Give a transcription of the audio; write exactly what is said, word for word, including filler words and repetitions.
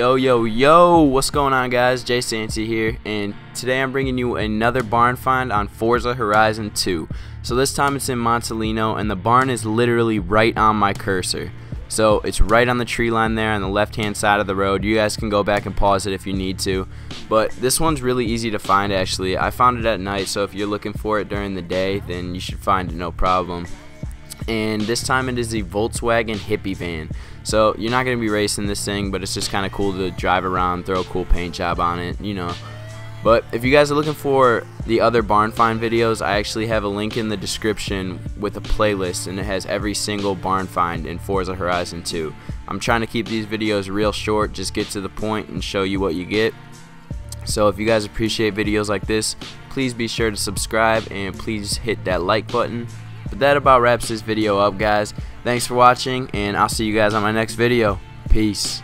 Yo, yo, yo, what's going on, guys? Jay Santi here, and today I'm bringing you another barn find on Forza Horizon two. So this time it's in Montellino, and the barn is literally right on my cursor. So it's right on the tree line there on the left-hand side of the road. You guys can go back and pause it if you need to. But this one's really easy to find, actually. I found it at night, so if you're looking for it during the day, then you should find it no problem. And this time it is the Volkswagen hippie van. So you're not going to be racing this thing, but it's just kind of cool to drive around, throw a cool paint job on it, you know. But if you guys are looking for the other barn find videos, I actually have a link in the description with a playlist, and it has every single barn find in Forza Horizon two. I'm trying to keep these videos real short, just get to the point and show you what you get. So if you guys appreciate videos like this, please be sure to subscribe and please hit that like button. But that about wraps this video up, guys. Thanks for watching, and I'll see you guys on my next video. Peace.